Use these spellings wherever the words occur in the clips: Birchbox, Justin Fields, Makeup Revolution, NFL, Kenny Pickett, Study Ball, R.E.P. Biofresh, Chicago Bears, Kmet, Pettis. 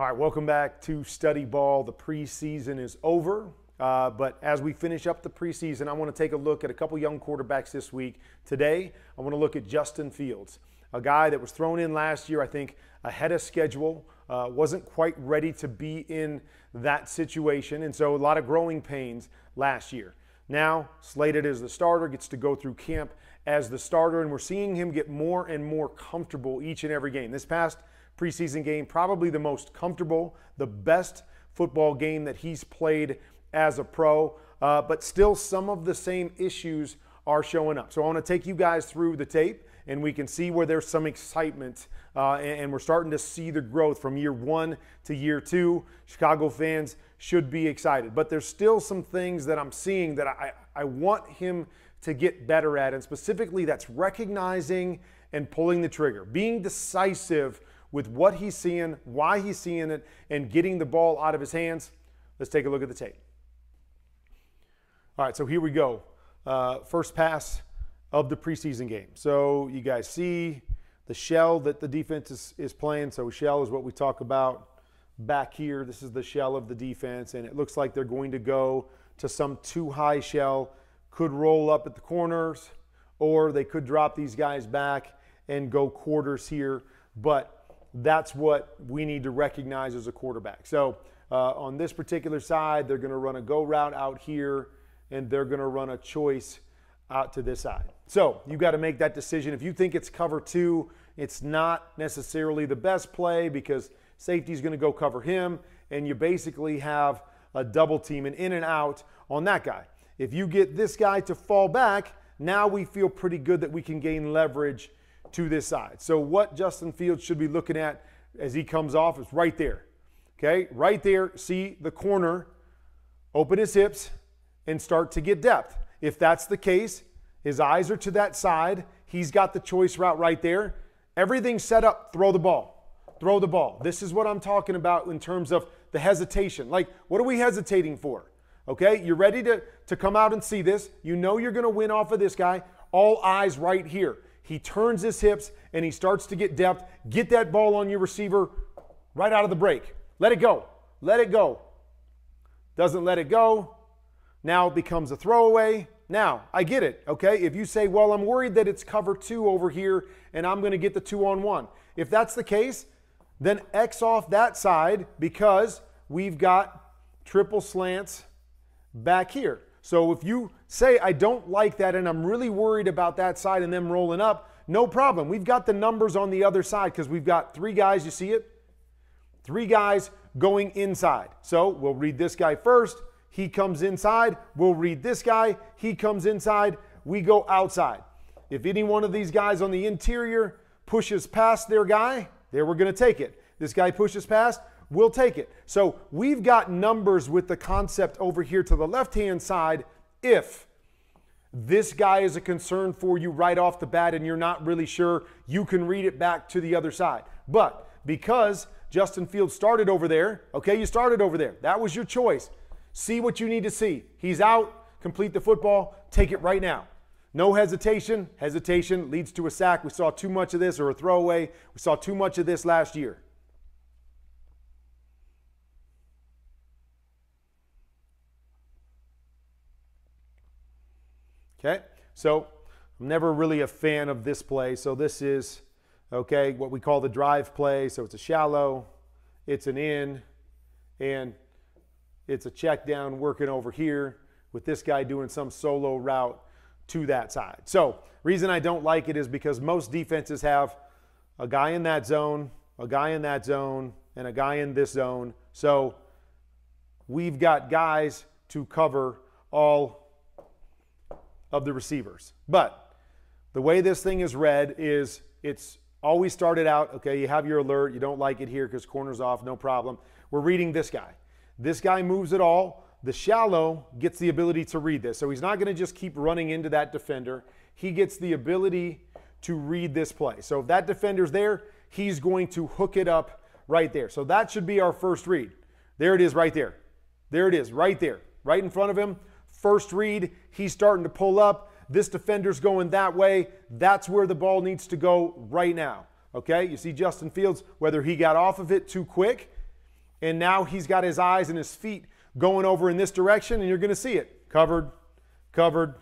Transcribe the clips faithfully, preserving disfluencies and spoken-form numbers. All right, welcome back to Study Ball. The preseason is over, uh, but as we finish up the preseason, I want to take a look at a couple young quarterbacks this week. Today, I want to look at Justin Fields, a guy that was thrown in last year, I think, ahead of schedule, uh, wasn't quite ready to be in that situation, and so a lot of growing pains last year. Now, slated as the starter, gets to go through camp as the starter, and we're seeing him get more and more comfortable each and every game. This past preseason game, probably the most comfortable, the best football game that he's played as a pro, uh, but still some of the same issues are showing up. So I want to take you guys through the tape, and we can see where there's some excitement, uh, and, and we're starting to see the growth from year one to year two. Chicago fans should be excited, but there's still some things that I'm seeing that I, I want him to get better at, and specifically that's recognizing and pulling the trigger, being decisive with what he's seeing, why he's seeing it, and getting the ball out of his hands. Let's take a look at the tape. All right, so here we go. Uh, first pass of the preseason game. So you guys see the shell that the defense is, is playing. So shell is what we talk about back here. This is the shell of the defense, and it looks like they're going to go to some too high shell. Could roll up at the corners, or they could drop these guys back and go quarters here. But that's what we need to recognize as a quarterback. So uh, on this particular side, they're going to run a go route out here, and they're going to run a choice out to this side. So you've got to make that decision. If you think it's cover two, it's not necessarily the best play because safety's going to go cover him, and you basically have a double team, an in and out on that guy. If you get this guy to fall back, now we feel pretty good that we can gain leverage to this side. So what Justin Fields should be looking at as he comes off is right there. Okay, right there, see the corner, open his hips, and start to get depth. If that's the case, his eyes are to that side. He's got the choice route right there. Everything's set up, throw the ball, throw the ball. This is what I'm talking about in terms of the hesitation. Like, what are we hesitating for? Okay, you're ready to, to come out and see this. You know you're gonna win off of this guy. All eyes right here. He turns his hips and he starts to get depth. Get that ball on your receiver right out of the break. Let it go. Let it go. Doesn't let it go. Now it becomes a throwaway. Now, I get it, okay? If you say, well, I'm worried that it's cover two over here and I'm going to get the two on one. If that's the case, then X off that side because we've got triple slants back here. So if you say, I don't like that and I'm really worried about that side and them rolling up, no problem. We've got the numbers on the other side because we've got three guys, you see it? Three guys going inside. So we'll read this guy first. He comes inside. We'll read this guy. He comes inside. We go outside. If any one of these guys on the interior pushes past their guy, there we're going to take it. This guy pushes past. We'll take it. So we've got numbers with the concept over here to the left-hand side if this guy is a concern for you right off the bat and you're not really sure, you can read it back to the other side. But because Justin Fields started over there, okay, you started over there. That was your choice. See what you need to see. He's out. Complete the football. Take it right now. No hesitation. Hesitation leads to a sack. We saw too much of this, or a throwaway. We saw too much of this last year. Okay, so I'm never really a fan of this play. So this is, okay, what we call the drive play. So it's a shallow, it's an in, and it's a check down working over here with this guy doing some solo route to that side. So reason I don't like it is because most defenses have a guy in that zone, a guy in that zone, and a guy in this zone. So we've got guys to cover all of the receivers. But the way this thing is read is it's always started out, okay, you have your alert, you don't like it here because corner's off, no problem. We're reading this guy. This guy moves it all. The shallow gets the ability to read this. So he's not going to just keep running into that defender. He gets the ability to read this play. So if that defender's there, he's going to hook it up right there. So that should be our first read. There it is right there. There it is right there, right in front of him. First read, he's starting to pull up. This defender's going that way. That's where the ball needs to go right now. Okay, you see Justin Fields, whether he got off of it too quick and now he's got his eyes and his feet going over in this direction, and you're going to see it. Covered, covered,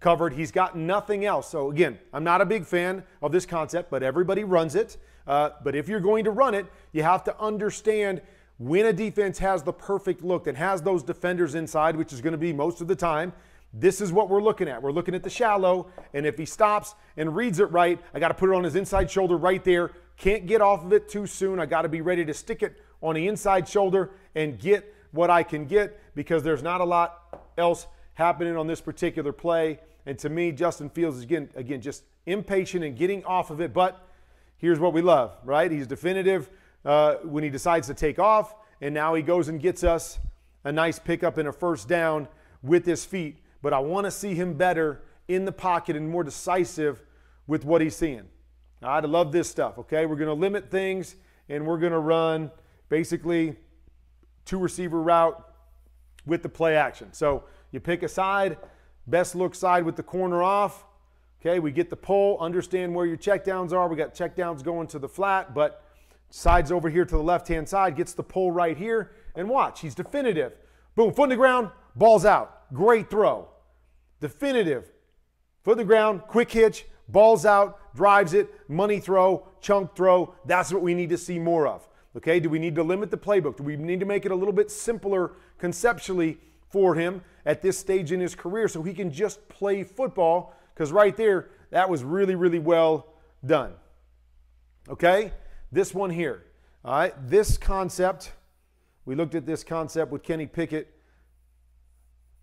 covered. He's got nothing else. So, again, I'm not a big fan of this concept, but everybody runs it. Uh, but if you're going to run it, you have to understand when a defense has the perfect look and has those defenders inside, which is going to be most of the time, this is what we're looking at. We're looking at the shallow, and if he stops and reads it right, I got to put it on his inside shoulder right there. Can't get off of it too soon. I got to be ready to stick it on the inside shoulder and get what I can get, because there's not a lot else happening on this particular play. And to me, Justin Fields is again, again just impatient and getting off of it. But here's what we love, right? He's definitive uh, when he decides to take off, and now he goes and gets us a nice pickup and a first down with his feet. But I want to see him better in the pocket and more decisive with what he's seeing. All right, I love this stuff, okay? We're going to limit things, and we're going to run basically two receiver route with the play action. So you pick a side, best look side with the corner off. Okay, we get the pull, understand where your checkdowns are. We got checkdowns going to the flat, but side's over here to the left-hand side, gets the pull right here, and watch, he's definitive. Boom, foot in the ground, ball's out. Great throw. Definitive. Foot in the ground, quick hitch, ball's out, drives it, money throw, chunk throw. That's what we need to see more of. Okay, do we need to limit the playbook? Do we need to make it a little bit simpler conceptually for him at this stage in his career so he can just play football? Because right there, that was really, really well done. Okay, this one here. All right, this concept, we looked at this concept with Kenny Pickett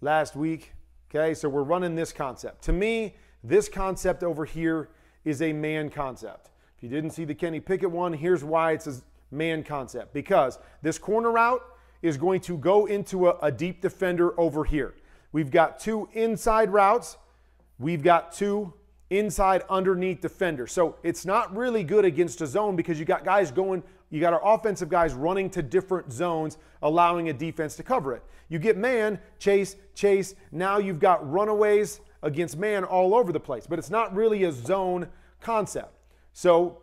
last week. Okay, so we're running this concept. To me, this concept over here is a man concept. If you didn't see the Kenny Pickett one, here's why it's a man concept, because this corner route is going to go into a, a deep defender over here. We've got two inside routes. We've got two inside underneath defenders. So it's not really good against a zone, because you got guys going, you got our offensive guys running to different zones, allowing a defense to cover it. You get man, chase, chase. Now you've got runaways against man all over the place, but it's not really a zone concept. So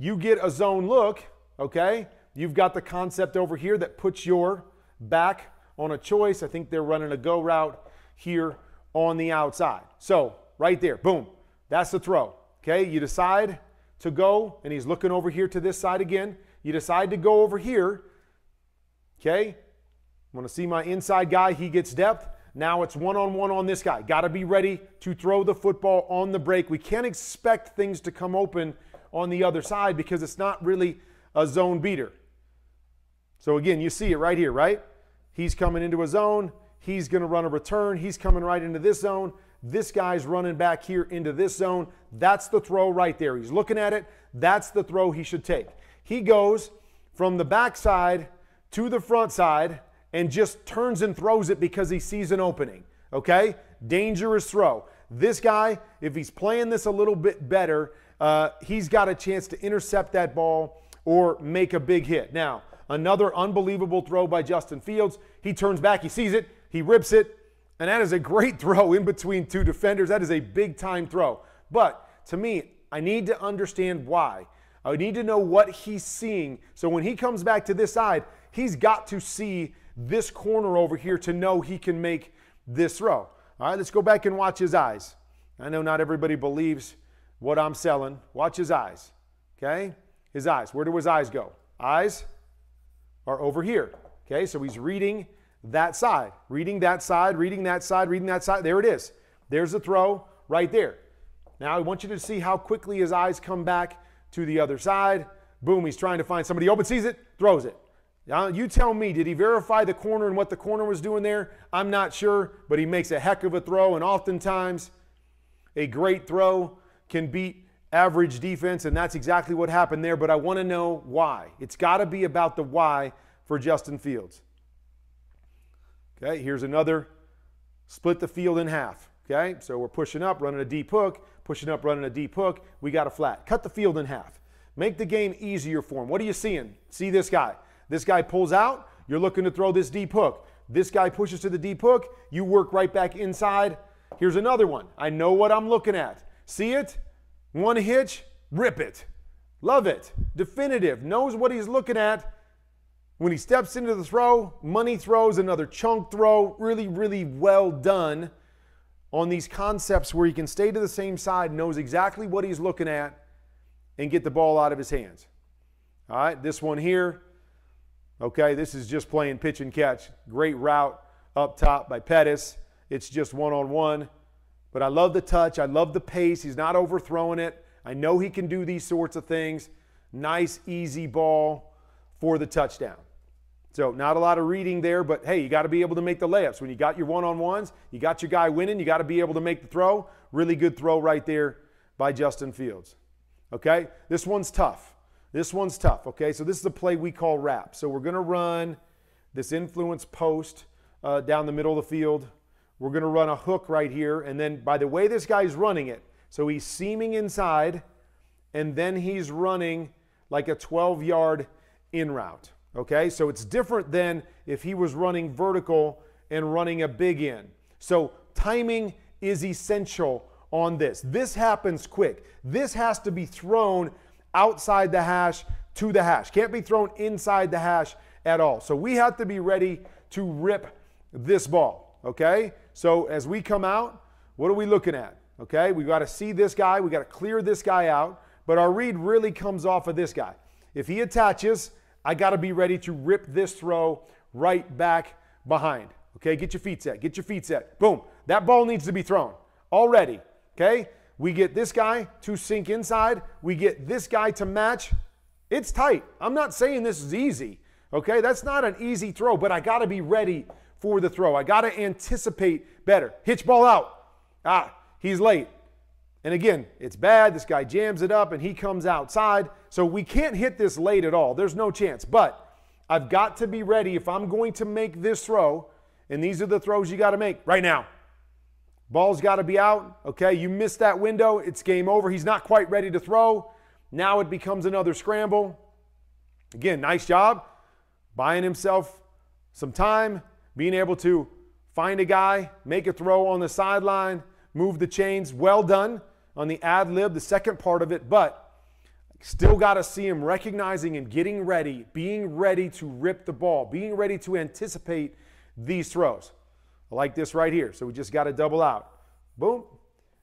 you get a zone look, okay? You've got the concept over here that puts your back on a choice. I think they're running a go route here on the outside. So right there, boom, that's the throw, okay? You decide to go, and he's looking over here to this side again. You decide to go over here, okay? I want to see my inside guy, he gets depth. Now it's one-on-one on this guy. Got to be ready to throw the football on the break. We can't expect things to come open on the other side, because it's not really a zone beater. So again, you see it right here, right? He's coming into a zone. He's going to run a return. He's coming right into this zone. This guy's running back here into this zone. That's the throw right there. He's looking at it. That's the throw he should take. He goes from the backside to the front side and just turns and throws it because he sees an opening, okay? Dangerous throw. This guy, if he's playing this a little bit better, Uh, he's got a chance to intercept that ball or make a big hit. Now, another unbelievable throw by Justin Fields. He turns back, he sees it, he rips it, and that is a great throw in between two defenders. That is a big-time throw. But to me, I need to understand why. I need to know what he's seeing. So when he comes back to this side, he's got to see this corner over here to know he can make this throw. All right, let's go back and watch his eyes. I know not everybody believes what I'm selling. Watch his eyes, okay? His eyes, where do his eyes go? Eyes are over here, okay? So he's reading that side, reading that side, reading that side, reading that side. There it is. There's the throw right there. Now I want you to see how quickly his eyes come back to the other side. Boom, he's trying to find somebody open, sees it, throws it. Now you tell me, did he verify the corner and what the corner was doing there? I'm not sure, but he makes a heck of a throw, and oftentimes a great throw can beat average defense, and that's exactly what happened there, but I want to know why. It's got to be about the why for Justin Fields. Okay, here's another split the field in half, okay? So we're pushing up, running a deep hook, pushing up, running a deep hook. We got a flat. Cut the field in half. Make the game easier for him. What are you seeing? See this guy. This guy pulls out. You're looking to throw this deep hook. This guy pushes to the deep hook. You work right back inside. Here's another one. I know what I'm looking at. See it? One hitch, rip it. Love it. Definitive. Knows what he's looking at. When he steps into the throw, money throws, another chunk throw, really, really well done on these concepts where he can stay to the same side, knows exactly what he's looking at, and get the ball out of his hands. All right, this one here, okay, this is just playing pitch and catch. Great route up top by Pettis. It's just one-on-one. But I love the touch. I love the pace. He's not overthrowing it. I know he can do these sorts of things. Nice, easy ball for the touchdown. So not a lot of reading there, but hey, you got to be able to make the layups. When you got your one-on-ones, you got your guy winning, you got to be able to make the throw. Really good throw right there by Justin Fields. Okay, this one's tough. This one's tough, okay? So this is a play we call wrap. So we're going to run this influence post uh, down the middle of the field. We're going to run a hook right here, and then by the way this guy's running it, so he's seaming inside, and then he's running like a twelve-yard in route. Okay, so it's different than if he was running vertical and running a big in. So timing is essential on this. This happens quick. This has to be thrown outside the hash to the hash. Can't be thrown inside the hash at all. So we have to be ready to rip this ball, okay? So as we come out, what are we looking at? Okay, we got to see this guy. We got to clear this guy out. But our read really comes off of this guy. If he attaches, I got to be ready to rip this throw right back behind. Okay, get your feet set. Get your feet set. Boom. That ball needs to be thrown already. Okay, we get this guy to sink inside. We get this guy to match. It's tight. I'm not saying this is easy. Okay, that's not an easy throw, but I got to be ready for the throw. I got to anticipate better. Hitch ball out. Ah, he's late. And again, it's bad. This guy jams it up and he comes outside. So we can't hit this late at all. There's no chance. But I've got to be ready if I'm going to make this throw. And these are the throws you got to make right now. Ball's got to be out. Okay, you missed that window. It's game over. He's not quite ready to throw. Now it becomes another scramble. Again, nice job. Buying himself some time. Being able to find a guy, make a throw on the sideline, move the chains. Well done on the ad lib, the second part of it, but still got to see him recognizing and getting ready, being ready to rip the ball, being ready to anticipate these throws. I like this right here. So we just got to double out. Boom.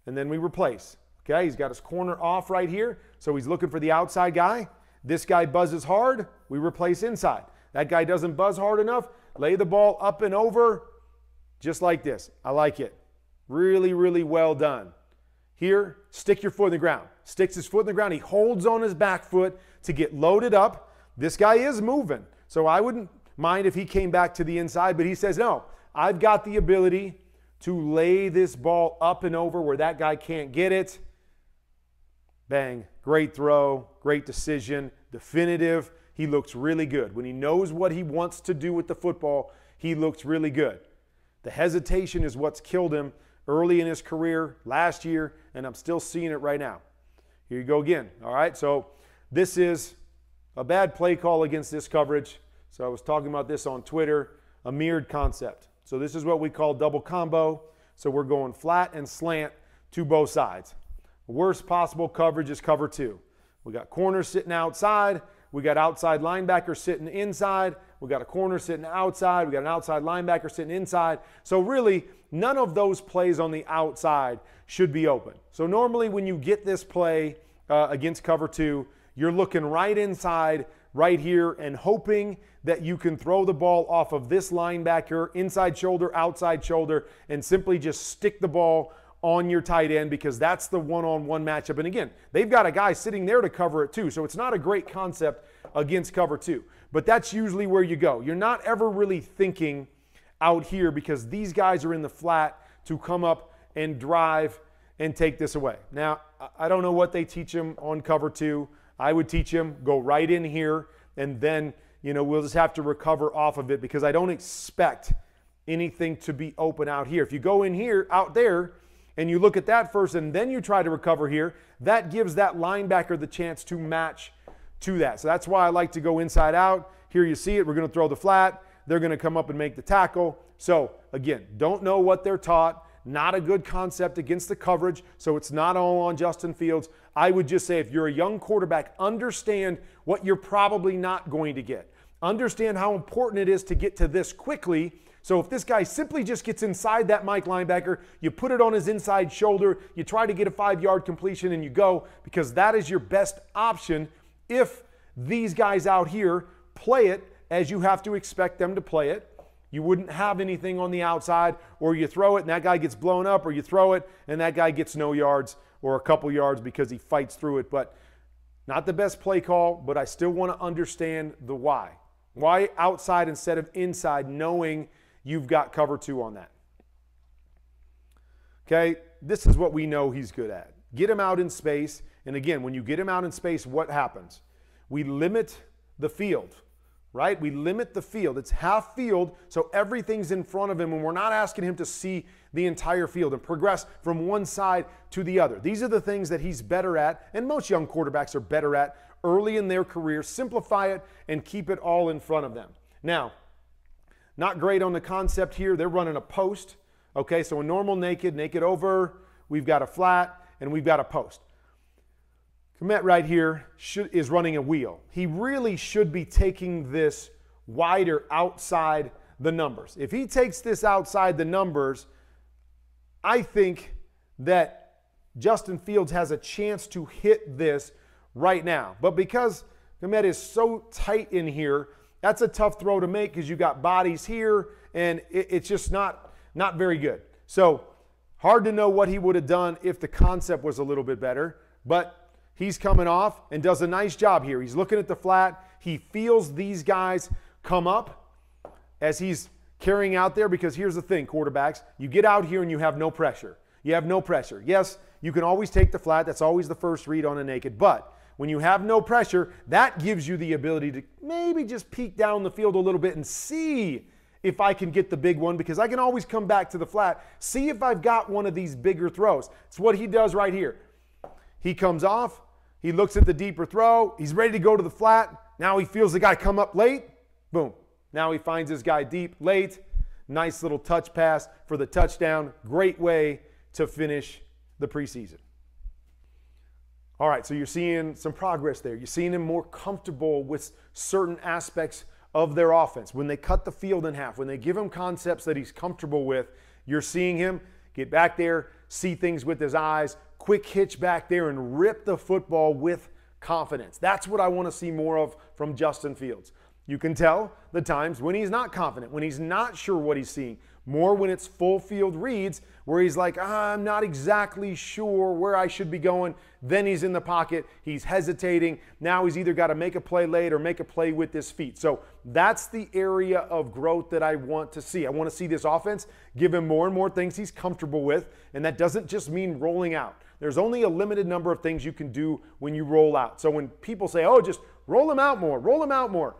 And then we replace. Okay. He's got his corner off right here. So he's looking for the outside guy. This guy buzzes hard. We replace inside. That guy doesn't buzz hard enough. Lay the ball up and over just like this. I like it. Really, really well done. Here, stick your foot in the ground. Sticks his foot in the ground. He holds on his back foot to get loaded up. This guy is moving. So I wouldn't mind if he came back to the inside, but he says, no, I've got the ability to lay this ball up and over where that guy can't get it. Bang. Great throw. Great decision. Definitive. He looks really good. When he knows what he wants to do with the football, he looks really good. The hesitation is what's killed him early in his career, last year, and I'm still seeing it right now. Here you go again. All right, so this is a bad play call against this coverage. So I was talking about this on Twitter, a mirrored concept. So this is what we call double combo. So we're going flat and slant to both sides. Worst possible coverage is cover two. We got corners sitting outside. We got outside linebacker sitting inside. We got a corner sitting outside. We got an outside linebacker sitting inside. So really, none of those plays on the outside should be open. So normally when you get this play uh, against cover two, you're looking right inside right here and hoping that you can throw the ball off of this linebacker, inside shoulder, outside shoulder, and simply just stick the ball on your tight end because that's the one-on-one matchup. And again, they've got a guy sitting there to cover it too. So it's not a great concept against cover two. But that's usually where you go. You're not ever really thinking out here because these guys are in the flat to come up and drive and take this away. Now, I don't know what they teach them on cover two. I would teach them go right in here and then, you know, we'll just have to recover off of it because I don't expect anything to be open out here. If you go in here, out there, and you look at that first and then you try to recover here, that gives that linebacker the chance to match to that. So that's why I like to go inside out. Here you see it. We're going to throw the flat. They're going to come up and make the tackle. So again, don't know what they're taught. Not a good concept against the coverage. So it's not all on Justin Fields. I would just say if you're a young quarterback, understand what you're probably not going to get. Understand how important it is to get to this quickly. So if this guy simply just gets inside that Mike linebacker, you put it on his inside shoulder, you try to get a five-yard completion, and you go, because that is your best option if these guys out here play it as you have to expect them to play it. You wouldn't have anything on the outside, or you throw it and that guy gets blown up, or you throw it and that guy gets no yards or a couple yards because he fights through it. But not the best play call, but I still want to understand the why. Why outside instead of inside, knowing you've got cover two on that? Okay, this is what we know he's good at. Get him out in space. And again, when you get him out in space, what happens? We limit the field, right? We limit the field. It's half field, so everything's in front of him, and we're not asking him to see the entire field and progress from one side to the other. These are the things that he's better at, and most young quarterbacks are better at early in their career. Simplify it and keep it all in front of them. Now, not great on the concept here. They're running a post. Okay, so a normal naked, naked over, we've got a flat, and we've got a post. Kmet right here should, is running a wheel. He really should be taking this wider outside the numbers. If he takes this outside the numbers, I think that Justin Fields has a chance to hit this right now. But because Kmet is so tight in here, that's a tough throw to make because you got bodies here, and it, it's just not, not very good. So hard to know what he would have done if the concept was a little bit better, but he's coming off and does a nice job here. He's looking at the flat. He feels these guys come up as he's carrying out there, because here's the thing, quarterbacks, you get out here and you have no pressure. You have no pressure. Yes, you can always take the flat. That's always the first read on a naked. But when you have no pressure, that gives you the ability to maybe just peek down the field a little bit and see if I can get the big one, because I can always come back to the flat, see if I've got one of these bigger throws. It's what he does right here. He comes off. He looks at the deeper throw. He's ready to go to the flat. Now he feels the guy come up late. Boom. Now he finds his guy deep late. Nice little touch pass for the touchdown. Great way to finish the preseason. All right, so you're seeing some progress there. You're seeing him more comfortable with certain aspects of their offense. When they cut the field in half, when they give him concepts that he's comfortable with, you're seeing him get back there, see things with his eyes, quick hitch back there and rip the football with confidence. That's what I want to see more of from Justin Fields. You can tell the times when he's not confident, when he's not sure what he's seeing, more when it's full field reads where he's like, ah, I'm not exactly sure where I should be going. Then he's in the pocket. He's hesitating. Now he's either got to make a play late or make a play with his feet. So that's the area of growth that I want to see. I want to see this offense give him more and more things he's comfortable with. And that doesn't just mean rolling out. There's only a limited number of things you can do when you roll out. So when people say, oh, just roll them out more, roll them out more.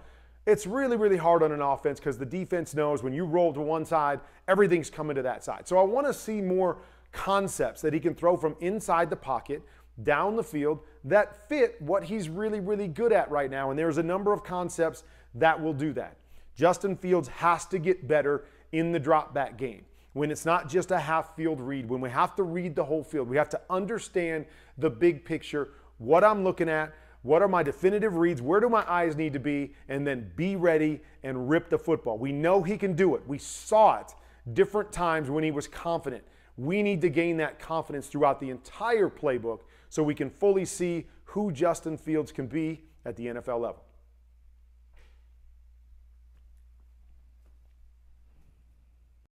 It's really, really hard on an offense because the defense knows when you roll to one side, everything's coming to that side. So I want to see more concepts that he can throw from inside the pocket, down the field, that fit what he's really, really good at right now. And there's a number of concepts that will do that. Justin Fields has to get better in the drop back game. When it's not just a half field read, when we have to read the whole field, we have to understand the big picture, what I'm looking at, what are my definitive reads? Where do my eyes need to be? And then be ready and rip the football. We know he can do it. We saw it different times when he was confident. We need to gain that confidence throughout the entire playbook so we can fully see who Justin Fields can be at the N F L level.